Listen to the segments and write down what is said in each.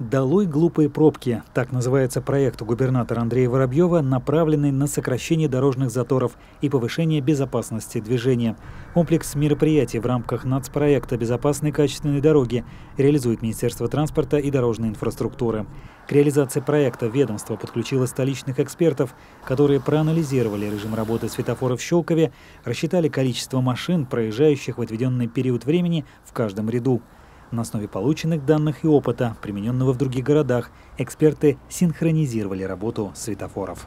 «Долой глупые пробки» – так называется проект губернатора Андрея Воробьева, направленный на сокращение дорожных заторов и повышение безопасности движения. Комплекс мероприятий в рамках нацпроекта «Безопасные качественные дороги» реализует Министерство транспорта и дорожной инфраструктуры. К реализации проекта ведомство подключило столичных экспертов, которые проанализировали режим работы светофоров в Щелкове, рассчитали количество машин, проезжающих в отведенный период времени в каждом ряду. На основе полученных данных и опыта, примененного в других городах, эксперты синхронизировали работу светофоров.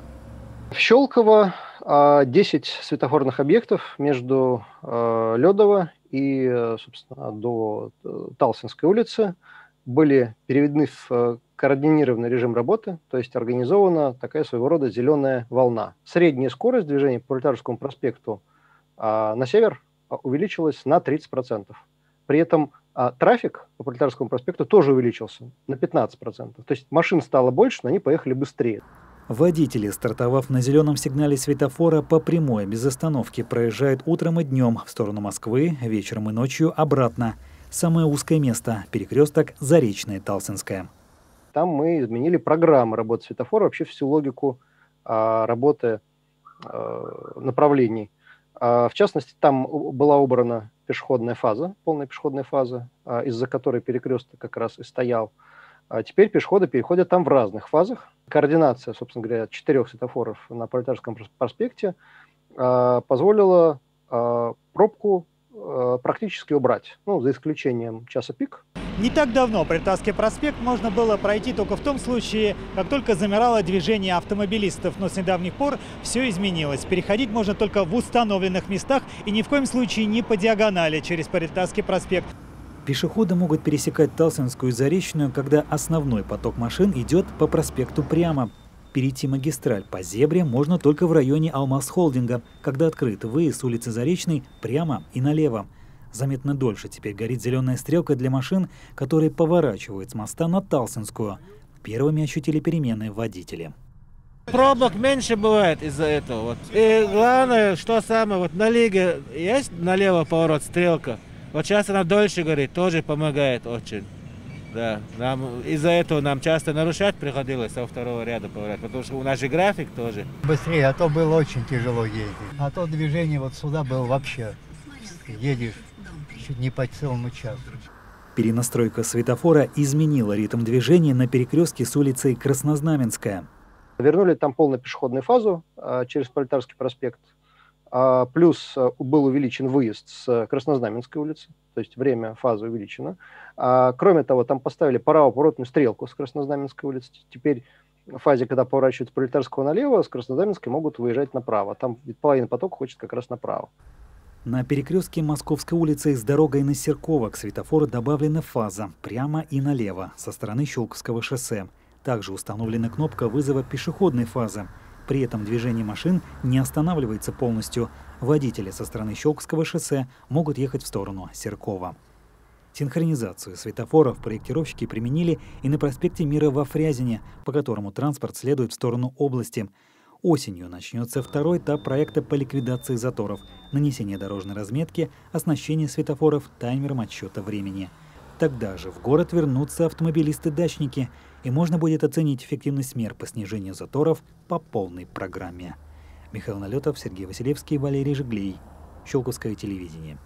В Щелково 10 светофорных объектов между Ледово и, собственно, до Тальсинской улицы были переведены в координированный режим работы, то есть организована такая своего рода зеленая волна. Средняя скорость движения по Пролетарскому проспекту на север увеличилась на 30%. При этом трафик по Пролетарскому проспекту тоже увеличился на 15%. То есть машин стало больше, но они поехали быстрее. Водители, стартовав на зеленом сигнале светофора по прямой, без остановки, проезжают утром и днем в сторону Москвы, вечером и ночью обратно. Самое узкое место – перекресток Заречная, Тальсинская. Там мы изменили программу работы светофора, вообще всю логику работы направлений. В частности, там была убрана пешеходная фаза, полная пешеходная фаза, из-за которой перекресток как раз и стоял. А теперь пешеходы переходят там в разных фазах. Координация, собственно говоря, 4 светофоров на Пролетарском проспекте позволила пробку практически убрать, ну, за исключением часа пик. Не так давно Пролетарский проспект можно было пройти только в том случае, как только замирало движение автомобилистов. Но с недавних пор все изменилось. Переходить можно только в установленных местах и ни в коем случае не по диагонали через Пролетарский проспект. Пешеходы могут пересекать Тальсинскую и Заречную, когда основной поток машин идет по проспекту прямо. Перейти магистраль по зебре можно только в районе Алмаз-Холдинга, когда открыт выезд с улицы Заречной прямо и налево. Заметно дольше теперь горит зеленая стрелка для машин, которые поворачивают с моста на Тальсинскую. Первыми ощутили перемены водители. Пробок меньше бывает из-за этого. Вот. И главное, что самое, вот на Лиге есть налево поворот, стрелка. Вот сейчас она дольше горит, тоже помогает очень. Да, из-за этого нам часто нарушать приходилось со второго ряда поворачивать, потому что у нас же график тоже. Быстрее, а то было очень тяжело ездить. А то движение вот сюда было вообще. Едешь чуть не по целому часу. Перенастройка светофора изменила ритм движения на перекрестке с улицей Краснознаменская. Вернули там полную пешеходную фазу через Пролетарский проспект. Плюс был увеличен выезд с Краснознаменской улицы, то есть время фазы увеличено. Кроме того, там поставили правоповоротную стрелку с Краснознаменской улицы. Теперь в фазе, когда поворачивают Пролетарского налево, с Краснознаменской могут выезжать направо. Там половина потока хочет как раз направо. На перекрестке Московской улицы с дорогой на Серково к светофору добавлена фаза прямо и налево со стороны Щелковского шоссе. Также установлена кнопка вызова пешеходной фазы. При этом движение машин не останавливается полностью. Водители со стороны Щелковского шоссе могут ехать в сторону Серкова. Синхронизацию светофоров проектировщики применили и на проспекте Мира во Фрязине, по которому транспорт следует в сторону области. Осенью начнется второй этап проекта по ликвидации заторов, нанесение дорожной разметки, оснащение светофоров таймером отсчета времени. Тогда же в город вернутся автомобилисты-дачники, и можно будет оценить эффективность мер по снижению заторов по полной программе. Михаил Налетов, Сергей Василевский, Валерий Жиглей. Щелковское телевидение.